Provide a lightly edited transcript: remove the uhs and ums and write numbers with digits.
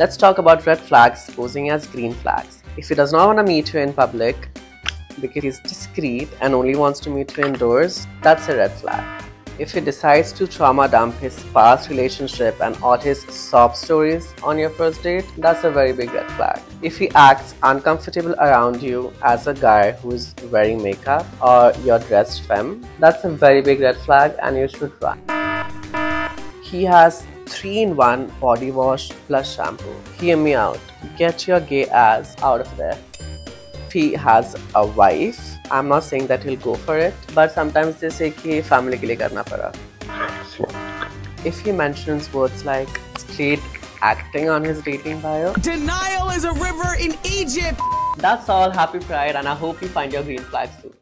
Let's talk about red flags posing as green flags. If he does not want to meet you in public because he's discreet and only wants to meet you indoors, that's a red flag. If he decides to trauma dump his past relationship and all his sob stories on your first date, that's a very big red flag. If he acts uncomfortable around you as a guy who's wearing makeup or you're dressed femme, that's a very big red flag and you should run. He has 3-in-1 body wash plus shampoo. Hear me out. Get your gay ass out of there. If he has a wife, I'm not saying that he'll go for it, but sometimes they say ki family ke liye karna para. If he mentions words like straight acting on his dating bio, denial is a river in Egypt. That's all. Happy Pride, and I hope you find your green flags too.